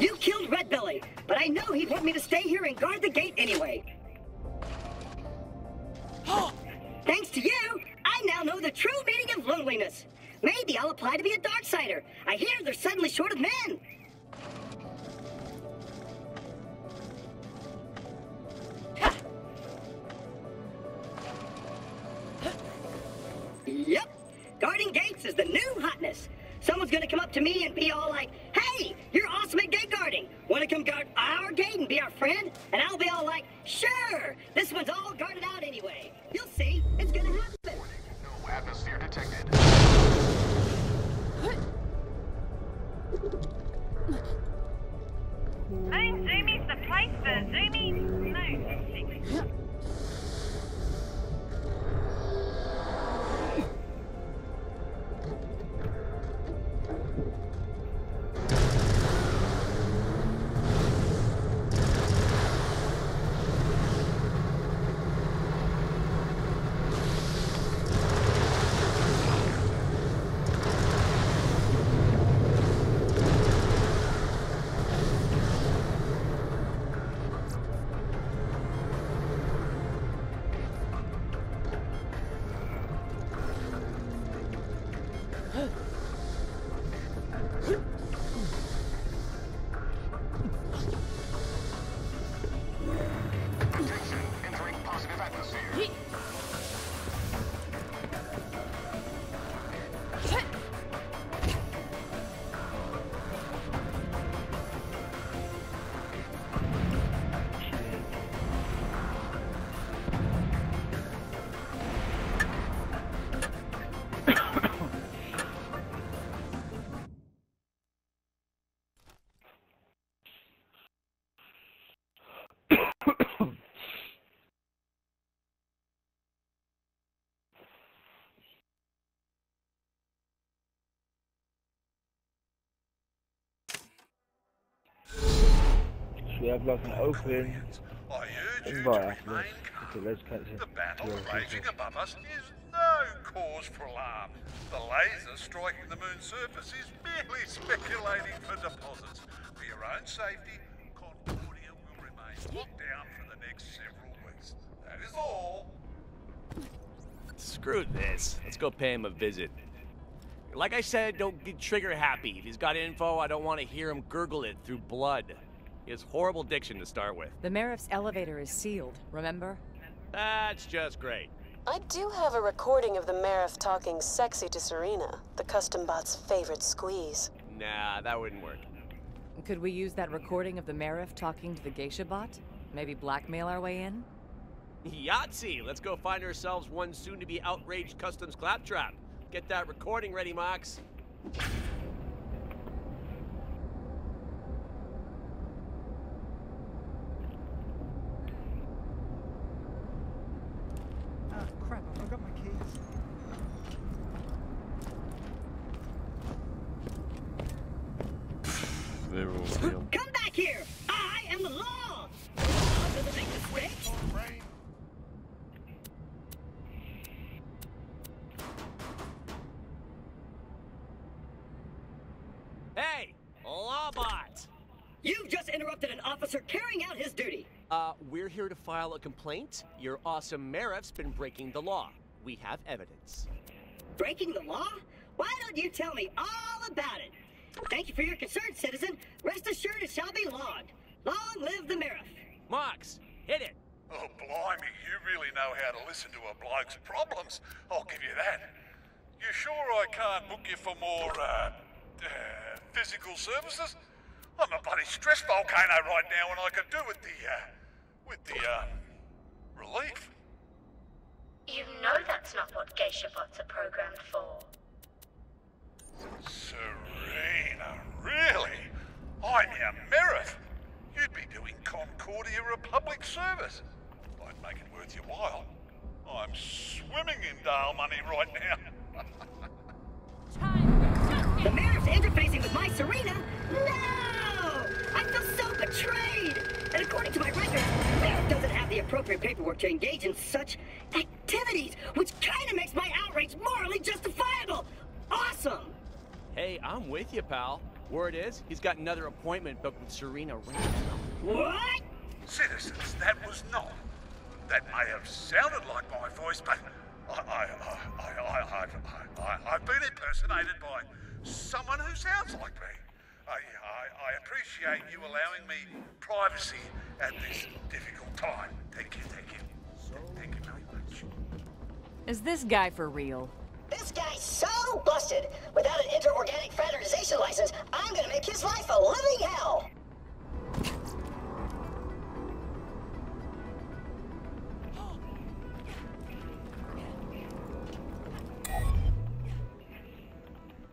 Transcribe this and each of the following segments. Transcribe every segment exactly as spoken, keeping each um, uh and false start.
You killed Redbelly, but I know he'd want me to stay here and guard the gate anyway. Thanks to you, I now know the true meaning of loneliness. Maybe I'll apply to be a Darksider. I hear they're suddenly short of men. Yep. Guarding gates is the new hotness. Someone's gonna come up to me and be all like, hey, you're awesome at gate guarding. Wanna come guard our gate and be our friend? And I'll be all like, sure, this one's all guarded out anyway. You'll see, it's gonna happen. No atmosphere detected. I think Zoomies the place for Zoomies. No, we have like an open environment. Okay, let's cut it. The battle raging above us is no cause for alarm. The laser striking the moon's surface is merely speculating for deposits. For your own safety, Concordia will remain locked down for the next several weeks. That is all. Screw this. Let's go pay him a visit. Like I said, don't get trigger happy. If he's got info, I don't want to hear him gurgle it through blood. It's horrible diction to start with. The Mariff's elevator is sealed, remember? That's just great. I do have a recording of the Mariff talking sexy to Serena, the custom bot's favorite squeeze. Nah, that wouldn't work. Could we use that recording of the Mariff talking to the Geisha bot? Maybe blackmail our way in? Yahtzee! Let's go find ourselves one soon-to-be outraged customs claptrap. Get that recording ready, Mox. To file a complaint, your awesome Mariff's been breaking the law. We have evidence. Breaking the law? Why don't you tell me all about it? Thank you for your concern, citizen. Rest assured it shall be logged. Long live the Mariff. Mox, hit it. Oh, blimey, you really know how to listen to a bloke's problems. I'll give you that. You sure I can't book you for more, uh, uh physical services? I'm a bloody stress volcano right now, and I could do with the, uh, With the, uh, relief. You know that's not what Geisha bots are programmed for. Serena, really? I'm your Mariff. You'd be doing Concordia Republic service. I'd make it worth your while. I'm swimming in Dale money right now. Time. The Mariff's interfacing with my Serena? No! I feel so betrayed! And according to my record, Mariff doesn't have the appropriate paperwork to engage in such activities, which kind of makes my outrage morally justifiable. Awesome! Hey, I'm with you, pal. Word is, he's got another appointment booked with Serena right now. What? Citizens, that was not. That may have sounded like my voice, but I, I, I, I, I, I, I, I've been impersonated by someone who sounds like me. I, I, I appreciate you allowing me privacy at this difficult time. Thank you, thank you. Thank you very much. Is this guy for real? This guy's so busted. Without an inter-organic fraternization license, I'm gonna make his life a living hell.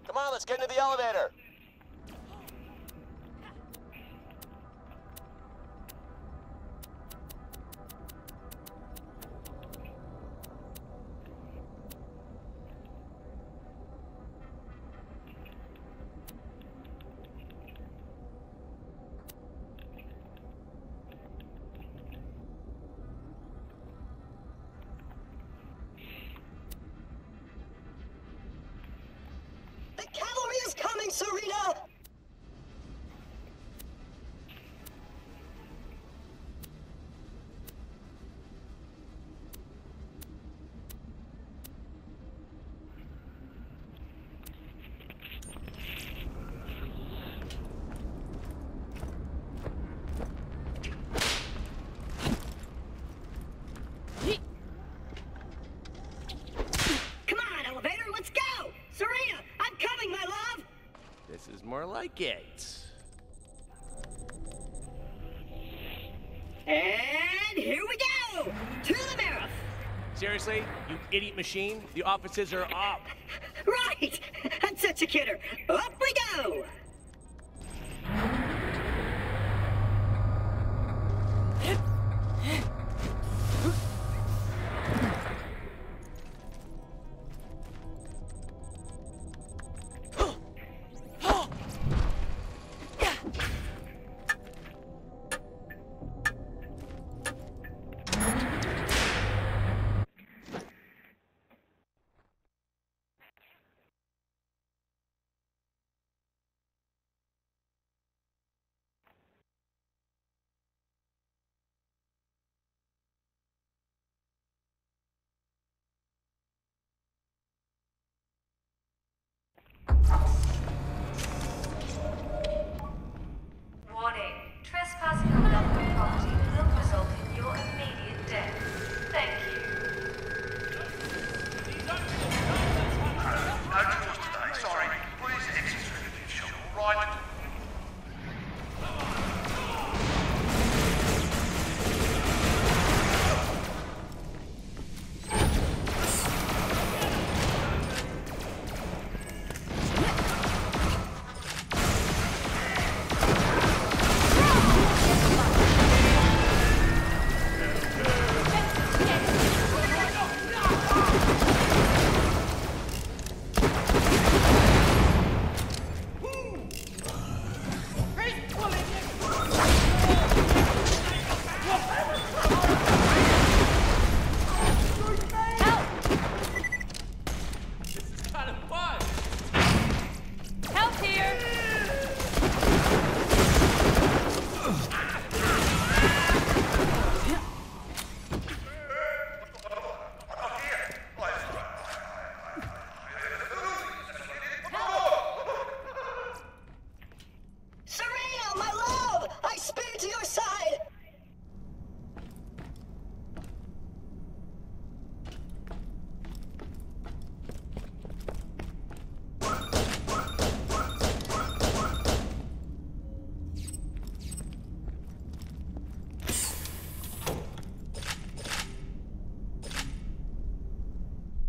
Come on, let's get into the elevator. More like it. And here we go! To the Mariff! Seriously, you idiot machine? The offices are up. Right! I'm such a kidder. Up we go! Warning. Trespassing on government property will result in your immediate death. Thank you. No tours today, sorry. Please exit through the shop. Right.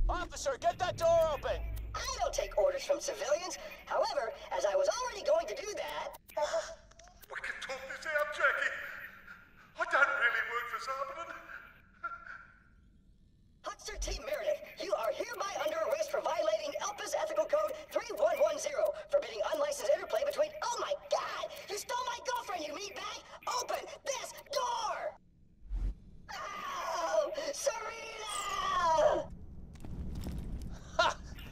Officer, get that door open! I don't take orders from civilians. However, as I was already going to do that... Oh, we can talk this out, Jackie. I don't really work for Sarpedon. Huxter T. Meredith, you are hereby under arrest for violating Elpis Ethical Code three one one zero, forbidding unlicensed interplay between... Oh my God! You stole my girlfriend, you meatbag! Open this door! Oh! Serena!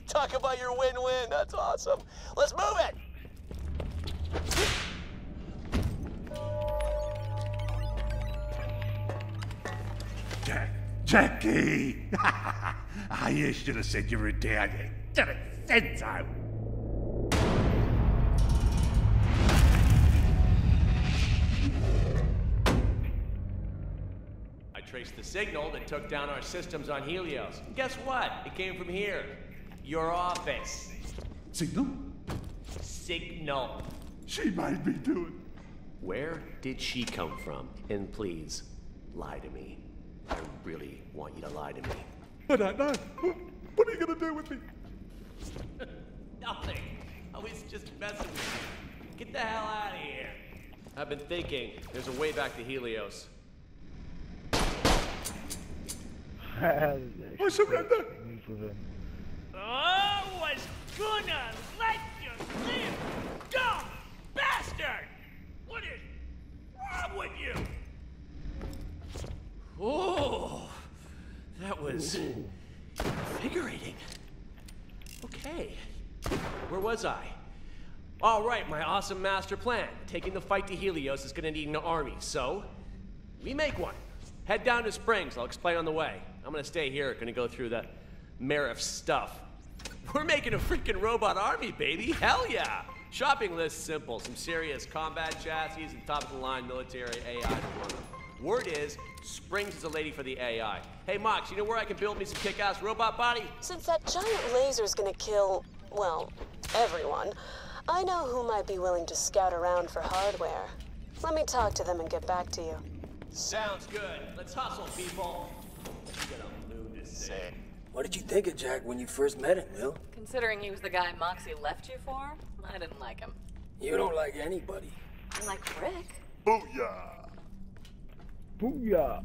Talk about your win-win. That's awesome. Let's move it. Techie! Ah, you should have said you were down here. Should have said so. I traced the signal that took down our systems on Helios. And guess what? It came from here. Your office. Signal? Signal. She made me do it. Where did she come from? And please, lie to me. I really want you to lie to me. I don't know. What are you gonna do with me? Nothing. I was just messing with you. Get the hell out of here. I've been thinking. There's a way back to Helios. I surrender. I was gonna let you live, dumb bastard. What is wrong with you? Oh, that was invigorating. Okay, where was I? All right, my awesome master plan. Taking the fight to Helios is gonna need an army, so we make one. Head down to Springs, I'll explain on the way. I'm gonna stay here, gonna go through the Mariff stuff. We're making a freaking robot army, baby, hell yeah! Shopping list simple, some serious combat chassis and top-of-the-line military A I. Word is, Springs is a lady for the A I. Hey, Mox, you know where I can build me some kick-ass robot body? Since that giant laser's gonna kill, well, everyone, I know who might be willing to scout around for hardware. Let me talk to them and get back to you. Sounds good. Let's hustle, people. I'm gonna move this thing. What did you think of Jack when you first met him, Will? Considering he was the guy Moxie left you for, I didn't like him. You don't like anybody. I like Rick. Booyah! Booyah!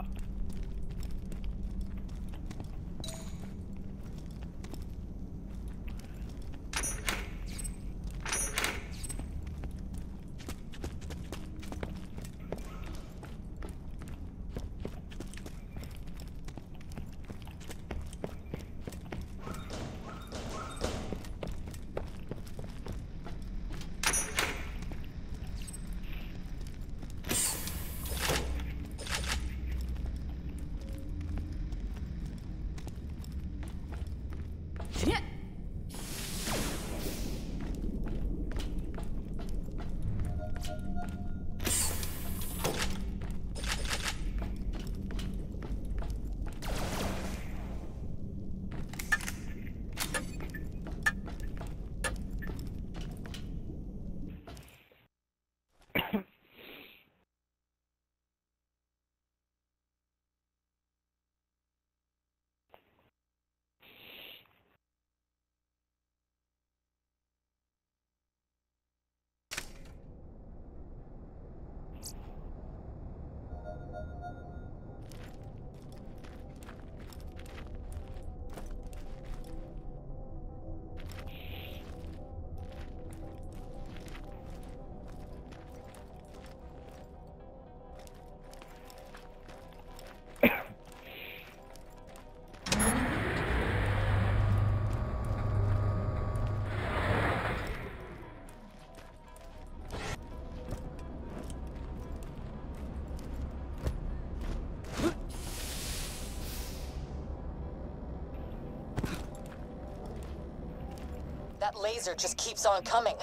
That laser just keeps on coming.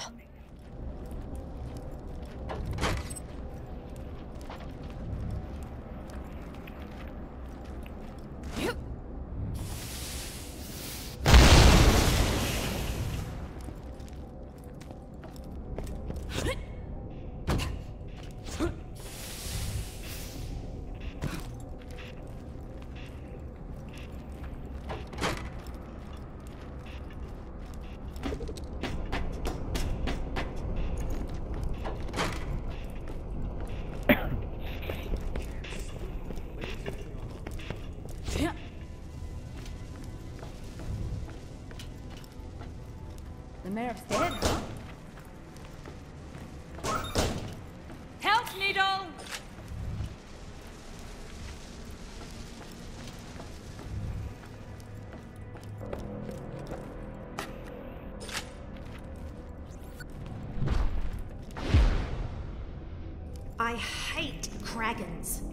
Mariff's dead, huh? Help, Needle! I hate dragons.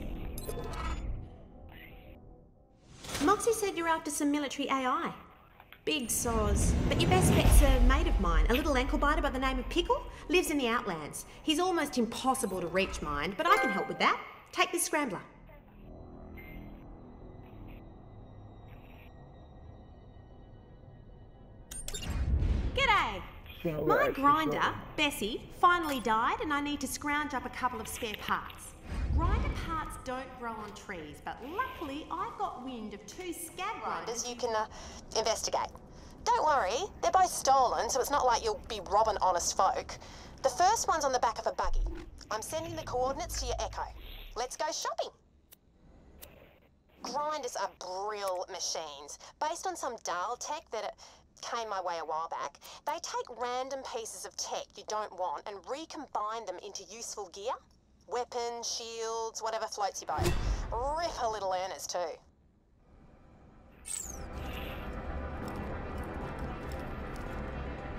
Moxie said you're after some military A I. Big saws. But your best bet's a mate of mine, a little ankle biter by the name of Pickle, lives in the Outlands. He's almost impossible to reach, mind, but I can help with that. Take this scrambler. G'day. My grinder, going. Bessie, finally died and I need to scrounge up a couple of spare parts. Grinder parts don't grow on trees, but luckily I've got wind of two skag grinders you can uh, investigate. Don't worry, they're both stolen, so it's not like you'll be robbing honest folk. The first one's on the back of a buggy. I'm sending the coordinates to your Echo. Let's go shopping. Grinders are brill machines, based on some dull tech that... It, came my way a while back. They take random pieces of tech you don't want and recombine them into useful gear. Weapons, shields, whatever floats your boat. Rip a little earners too.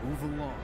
Move along.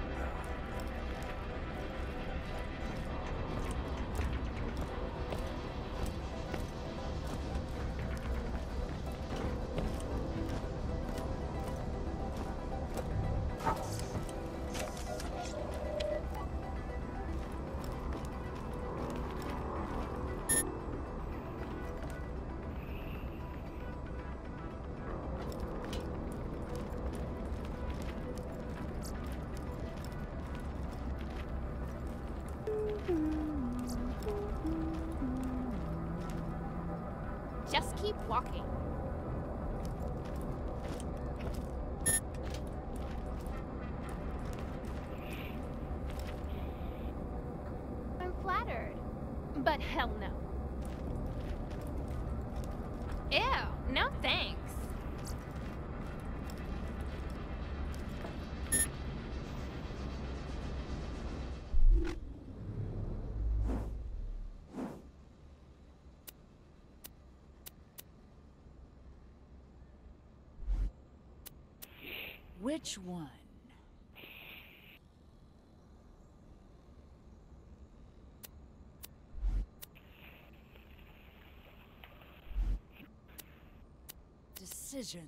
Just keep walking. I'm flattered, but hell no. Ew, no thanks. Which one? Decisions.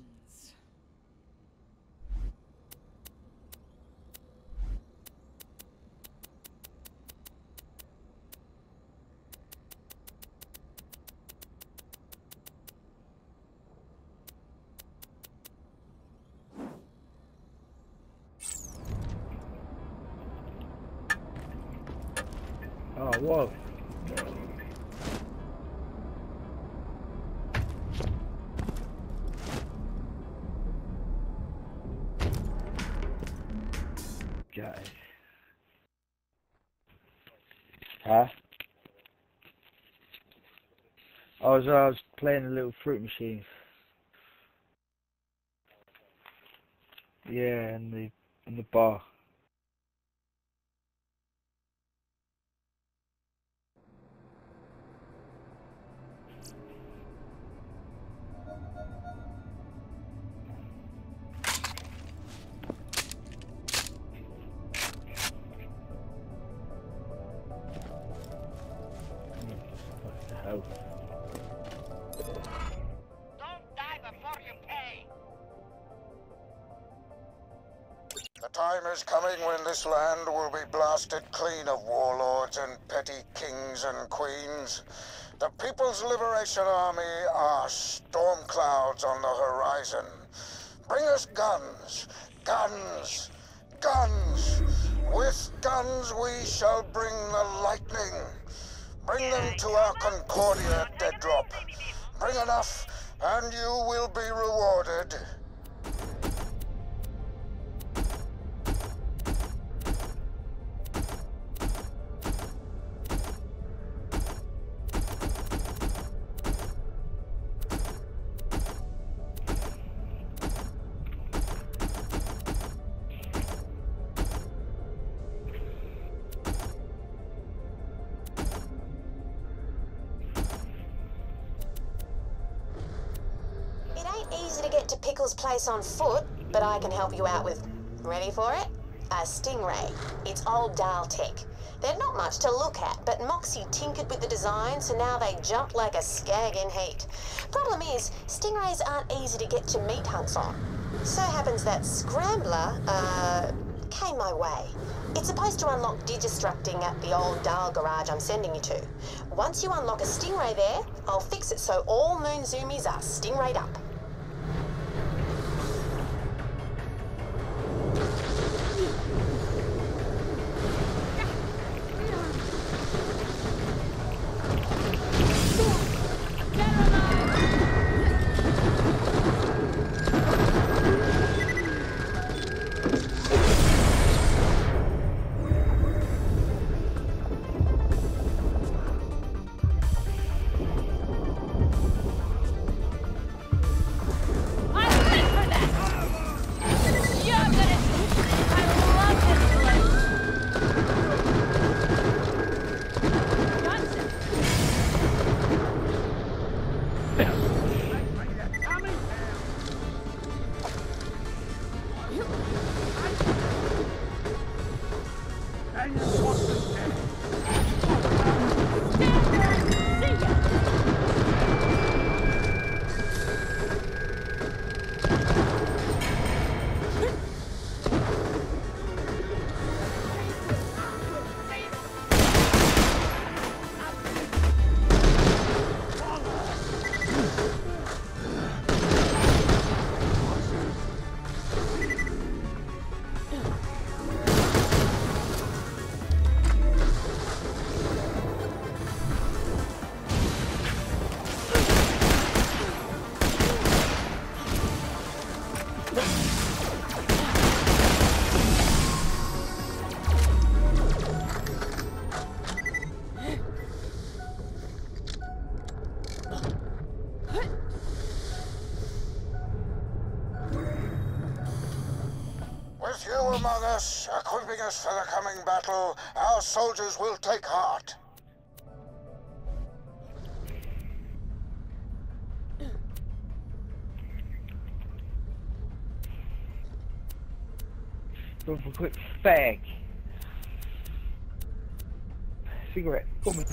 Whoa. Guys. Huh? I was, I was playing a little fruit machine. Yeah, in the in the bar. This land will be blasted clean of warlords and petty kings and queens. The People's Liberation Army are storm clouds on the horizon. Bring us guns, guns, guns. With guns we shall bring the lightning. Bring them to our Concordia dead drop. Bring enough and you will be rewarded. Place on foot, but I can help you out with, ready for it, a stingray. It's old dial tech. They're not much to look at, but Moxie tinkered with the design, so now they jumped like a skag in heat. Problem is, stingrays aren't easy to get your meat hunts on. So happens that Scrambler, uh, came my way. It's supposed to unlock Digistructing at the old Dahl garage I'm sending you to. Once you unlock a stingray there, I'll fix it so all Moon Zoomies are stingrayed up. For the coming battle, our soldiers will take heart. Go for a quick spag. Cigarette. Come on.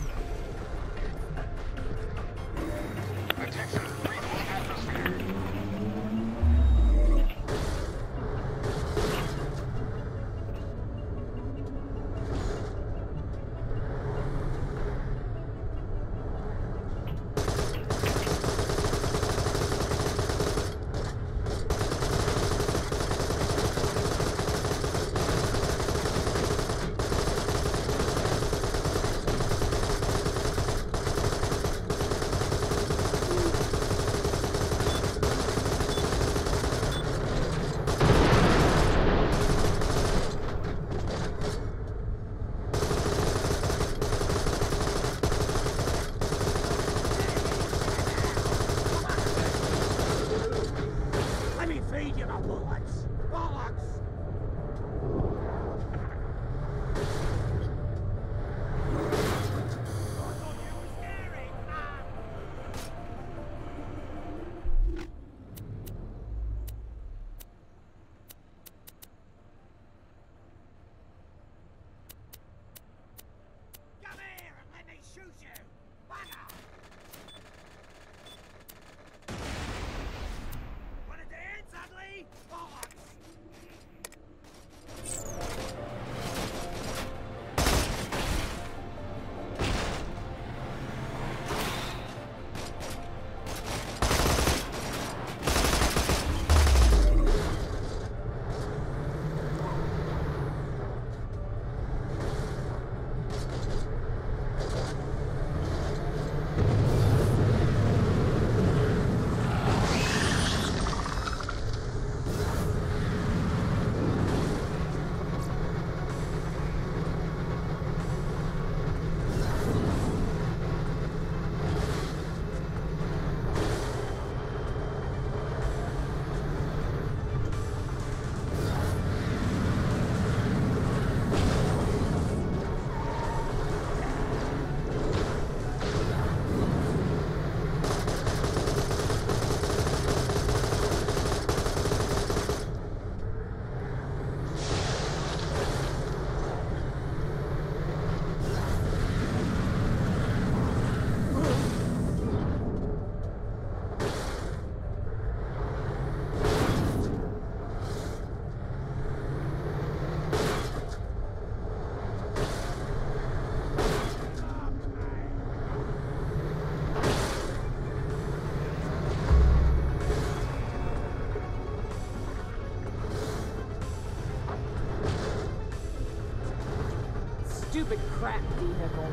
crap vehicle.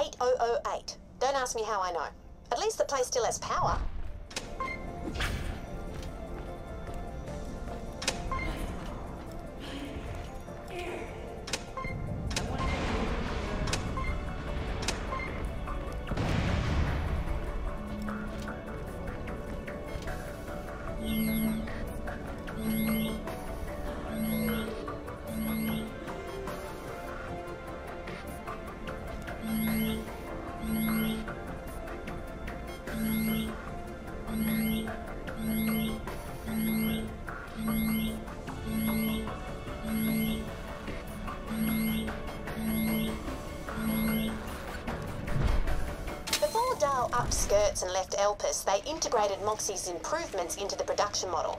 eight oh oh eight. Don't ask me how I know. At least the place still has power. And left Elpis, they integrated Moxie's improvements into the production model.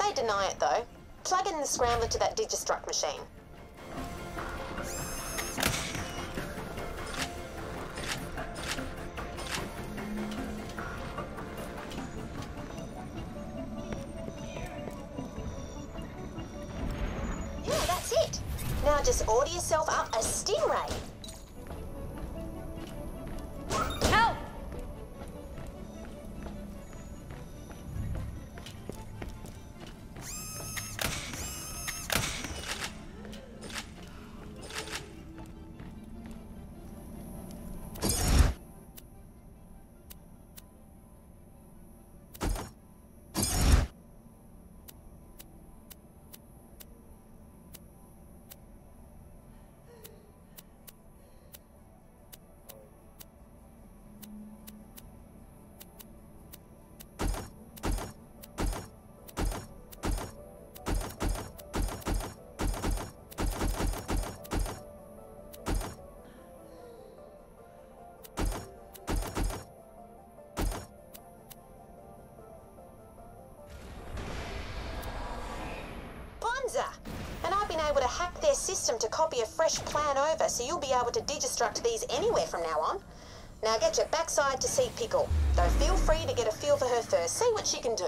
They deny it though. Plug in the scrambler to that Digistruck machine. Yeah, that's it. Now just order yourself up a stingray. And I've been able to hack their system to copy a fresh plan over, so you'll be able to Digistruct these anywhere from now on. Now get your backside to see Pickle, though feel free to get a feel for her first, see what she can do.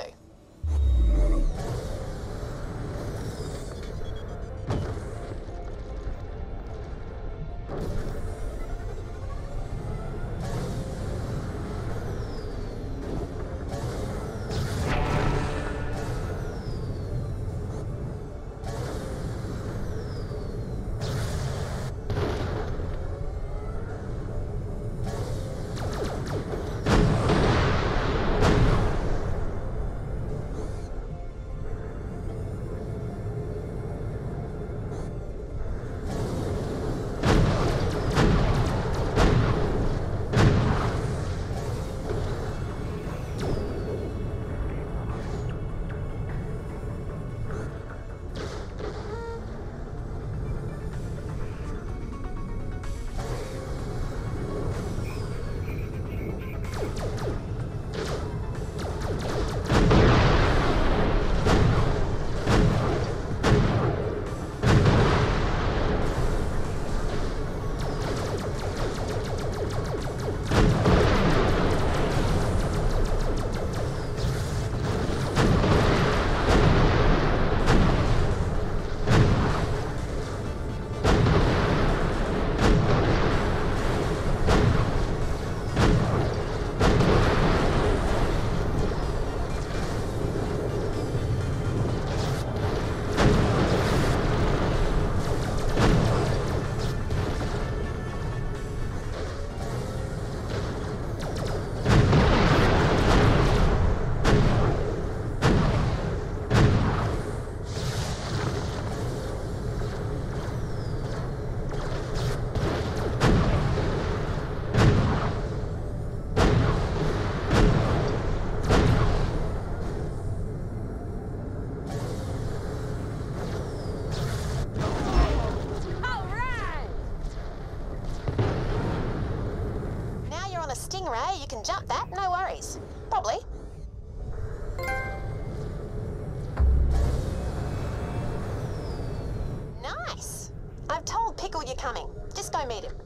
can jump that, no worries. Probably. Nice! I've told Pickle you're coming. Just go meet him.